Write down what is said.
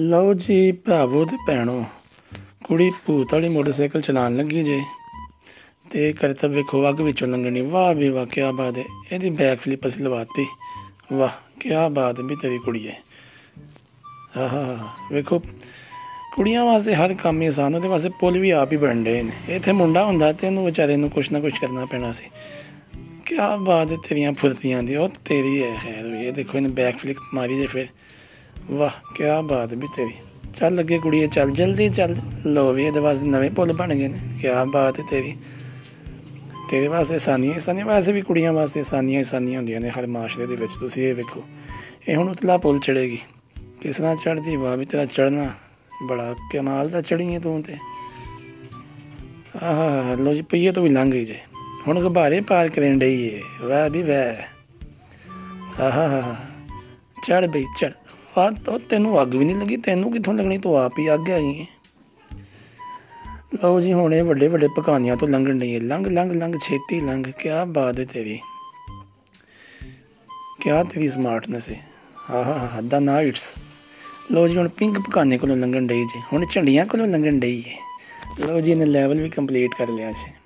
लो जी भरावो ते भैनों, कुड़ी भूत वाली मोटरसाइकिल चलान लगी जे ते करतब वेखो अग विचों लंघनी। वाह भी वाह, क्या बात है। इहदी बैक फ्लिप असीं लवाती। वाह क्या बात भी तेरी कुड़ी है। हाँ हाँ, वेखो कुड़ियां वास्ते हर काम ही आसान, उहदे वास्ते पुल भी आप ही बन रहे हैं। इत्थे मुंडा हुंदा ते उहनूं बेचारे नूं कुछ ना कुछ करना पैना सी। क्या बात है तेरियां फुर्तियां दी, ओह तेरी है खैर। ये देखो इन्हें बैक फ्लिप मारी जे फिर। वाह क्या बात भी तेरी। चल लगे कुड़िए, चल जल्दी चल। लो भी ये वास्ते नवें पुल बन गए ने। क्या बात है तेरी। तेरे वास्ते आसानियाँ आसानियाँ, वैसे भी कुड़ियाँ वास्ते आसानियाँ आसानियां होंदियां ने हर माशरे दे विच। तुसीं ये वेखो, ये हुण उतला पुल चढ़ेगी, किस तरह चढ़दी। वाह भी तेरा चढ़ना बड़ा कमाल दा चढ़ी है तूं ते। आह लो जी पईए तो भी लंघ गई जे। हुण गुब्बारे पार करन डई है। वाह भी वाह। आह चढ़ बई चढ़। वाह तो तैनूं अग भी नहीं लगी, तैनूं कित्थों लगनी, तूं आप ही अग हैगी है। लो जी हुणे वड्डे वड्डे पकानियां तो लंघन नहीं है। लंघ लंघ लंघ छेती लंघ। क्या बात है तेरी, क्या तेरी स्मार्टनेस है। हाँ हाँ हाँ द नाइट्स। लो जी हुण पिंक पकाने कोलों लंघन डई जी, हुण झंडियां कोलों लंघन डई है। लो जी इन्हें लैवल भी कंप्लीट कर लिया जी।